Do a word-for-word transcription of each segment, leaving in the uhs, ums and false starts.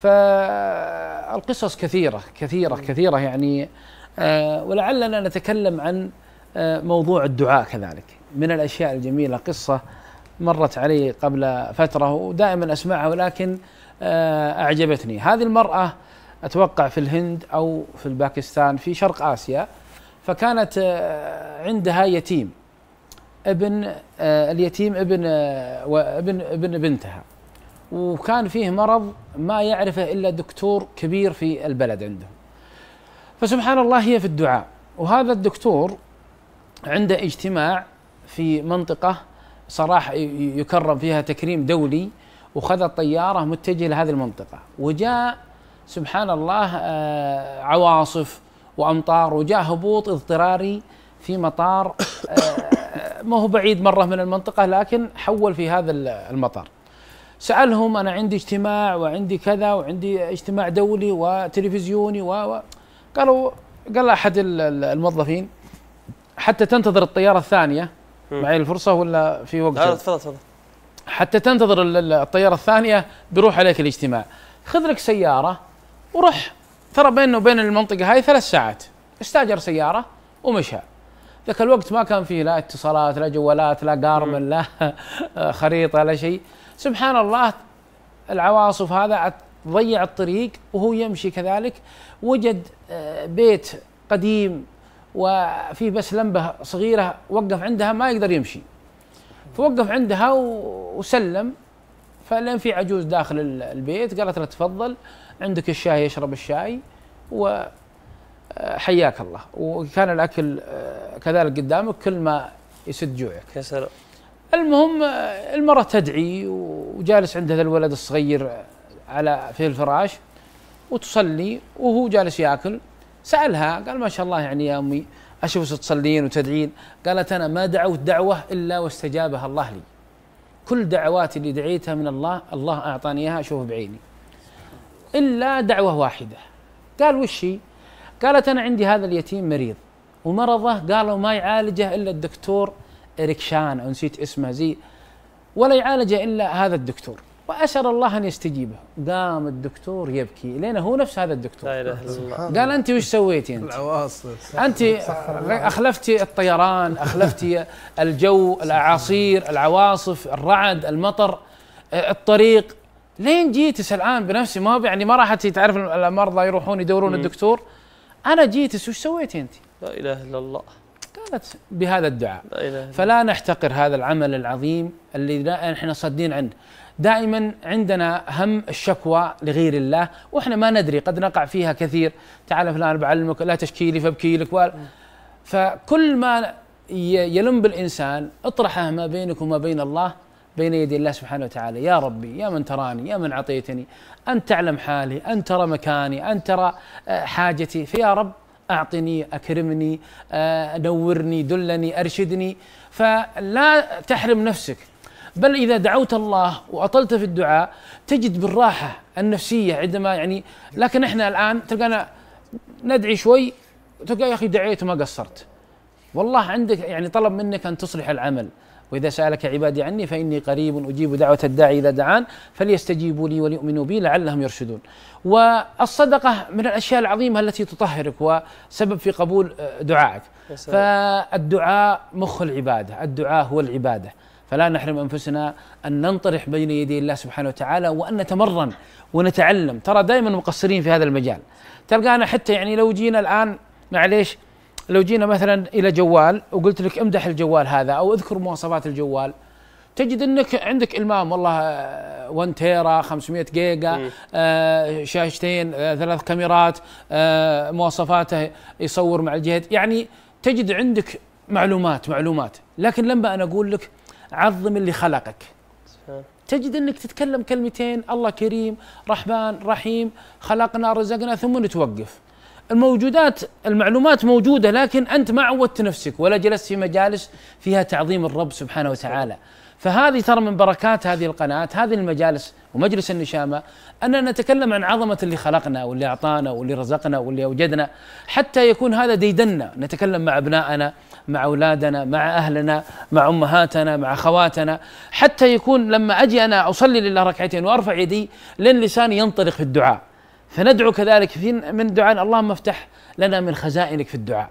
فالقصص كثيرة كثيرة كثيرة يعني، ولعلنا نتكلم عن موضوع الدعاء كذلك. من الأشياء الجميلة قصة مرت علي قبل فترة ودائما أسمعها ولكن أعجبتني. هذه المرأة أتوقع في الهند أو في باكستان في شرق آسيا، فكانت عندها يتيم، ابن اليتيم ابن ابن ابن بنتها، وكان فيه مرض ما يعرفه إلا دكتور كبير في البلد عندهم. فسبحان الله هي في الدعاء، وهذا الدكتور عنده اجتماع في منطقة صراحة يكرم فيها تكريم دولي، وخذ الطيارة متجه لهذه المنطقة، وجاء سبحان الله عواصف وأمطار، وجاء هبوط اضطراري في مطار ما هو بعيد مرة من المنطقة، لكن حول في هذا المطار. سألهم أنا عندي اجتماع وعندي كذا وعندي اجتماع دولي وتلفزيوني و قالوا قال أحد الموظفين حتى تنتظر الطيارة الثانية، معي الفرصة ولا في وقت؟ لا تفضل تفضل. حتى تنتظر الطيارة الثانية بيروح عليك الاجتماع، خذ لك سيارة وروح، ترى بينه وبين المنطقة هاي ثلاث ساعات. استأجر سيارة ومشى. ذاك الوقت ما كان فيه لا اتصالات لا جوالات لا قارمن لا خريطة لا شيء. سبحان الله العواصف هذا ضيع الطريق، وهو يمشي كذلك وجد بيت قديم وفي بس لمبة صغيرة، وقف عندها ما يقدر يمشي، فوقف عندها وسلم. فلان في عجوز داخل البيت قالت له تفضل عندك الشاي، يشرب الشاي وحياك الله، وكان الأكل كذلك قدامك كل ما يسد جوعك. يا سلام. المهم المرأة تدعي وجالس عندها الولد الصغير على في الفراش وتصلي وهو جالس ياكل. سألها قال ما شاء الله يعني يا أمي أشوف تصلين وتدعين. قالت أنا ما دعوت دعوة إلا واستجابها الله لي، كل دعواتي اللي دعيتها من الله الله أعطاني إياها أشوفه بعيني، إلا دعوة واحدة. قال وش هي؟ قالت أنا عندي هذا اليتيم مريض، ومرضه قالوا ما يعالجه إلا الدكتور إريكشان أو نسيت اسمه زي، ولا يعالجه إلا هذا الدكتور، وأسأل الله أن يستجيبه. قام الدكتور يبكي لأنه هو نفس هذا الدكتور. لا إله إلا الله. قال أنت وش سويتي أنت؟ العواصف أنت أخلفتي الطيران، أخلفتي الجو، الأعاصير، العواصف، الرعد، المطر، الطريق، لين جيتس الآن بنفسي؟ ما يعني ما راحت تعرف المرضى يروحون يدورون الدكتور، أنا جيتس وش سويتي أنت؟ لا إله إلا الله. قالت بهذا الدعاء. لا إله. فلا نحتقر هذا العمل العظيم اللي نحن صادين عنه. دائما عندنا هم الشكوى لغير الله، واحنا ما ندري قد نقع فيها كثير. تعال فلان بعلمك، لا تشكيلي فبكيلك. فكل ما يلم بالانسان اطرحه ما بينك وما بين الله، بين يدي الله سبحانه وتعالى. يا ربي يا من تراني، يا من عطيتني، انت تعلم حالي، انت ترى مكاني، انت ترى حاجتي، فيا رب أعطني، أكرمني، نورني، دلني، أرشدني. فلا تحرم نفسك، بل إذا دعوت الله وأطلت في الدعاء تجد بالراحة النفسية عندما يعني. لكن إحنا الآن تلقانا ندعي شوي تلقى يا أخي دعيت وما قصرت. والله عندك يعني طلب منك أن تصلح العمل، وإذا سألك عبادي عني فإني قريب أجيب دعوة الداعي إذا دعان فليستجيبوا لي وليؤمنوا بي لعلهم يرشدون. والصدقة من الأشياء العظيمة التي تطهرك وسبب في قبول دعائك. فالدعاء مخ العبادة، الدعاء هو العبادة. فلا نحرم أنفسنا أن ننطرح بين يدي الله سبحانه وتعالى وأن نتمرن ونتعلم. ترى دائما مقصرين في هذا المجال. تلقانا حتى يعني لو جينا الآن معليش، لو جينا مثلا إلى جوال وقلت لك امدح الجوال هذا أو اذكر مواصفات الجوال، تجد أنك عندك المام والله واحد تيرا، خمسمائة جيجا، آه شاشتين، آه ثلاث كاميرات، آه مواصفاته يصور مع الجهد، يعني تجد عندك معلومات معلومات. لكن لما أنا أقول لك عظم اللي خلقك، تجد أنك تتكلم كلمتين الله كريم رحمن رحيم خلقنا رزقنا ثم نتوقف. الموجودات المعلومات موجودة، لكن أنت ما عودت نفسك ولا جلست في مجالس فيها تعظيم الرب سبحانه وتعالى. فهذه ترى من بركات هذه القناة، هذه المجالس ومجلس النشامة، أننا نتكلم عن عظمة اللي خلقنا واللي أعطانا واللي رزقنا واللي أوجدنا، حتى يكون هذا ديدننا، نتكلم مع أبنائنا، مع أولادنا، مع أهلنا، مع أمهاتنا، مع خواتنا، حتى يكون لما أجي أنا أصلي لله ركعتين وأرفع يدي لين لساني ينطلق في الدعاء، فندعو كذلك في من دعاء اللهم افتح لنا من خزائنك في الدعاء،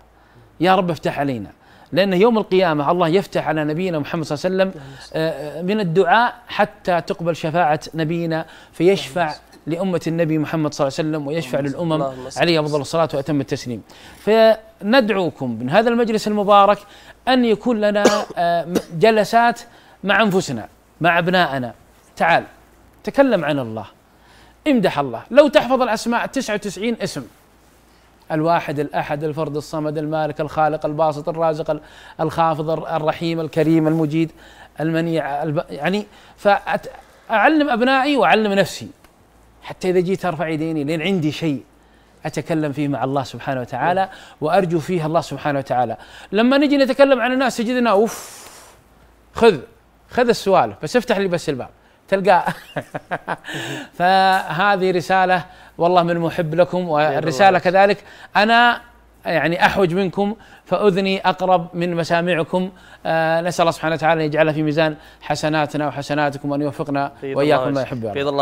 يا رب افتح علينا، لأن يوم القيامة الله يفتح على نبينا محمد صلى الله عليه وسلم من الدعاء حتى تقبل شفاعة نبينا، فيشفع لأمة النبي محمد صلى الله عليه وسلم ويشفع للأمم عليه أفضل الصلاة وأتم التسليم. فندعوكم من هذا المجلس المبارك أن يكون لنا جلسات مع أنفسنا، مع أبنائنا، تعال تكلم عن الله، امدح الله، لو تحفظ الأسماء تسعة وتسعين اسم، الواحد الأحد الفرد الصمد المالك الخالق الباسط الرازق الخافض الرحيم الكريم المجيد المنيع الب... يعني فأعلم أبنائي وأعلم نفسي، حتى إذا جيت أرفع يديني لأن عندي شيء أتكلم فيه مع الله سبحانه وتعالى وأرجو فيه الله سبحانه وتعالى. لما نجي نتكلم عن الناس تجدنا أوف، خذ خذ السوالف بس، افتح لي بس الباب تلقاه. فهذه رسالة والله من محب لكم، والرسالة كذلك أنا يعني أحوج منكم، فأذني أقرب من مسامعكم. آه نسأل الله سبحانه وتعالى أن يجعلها في ميزان حسناتنا وحسناتكم، وأن يوفقنا وإياكم ما يحب.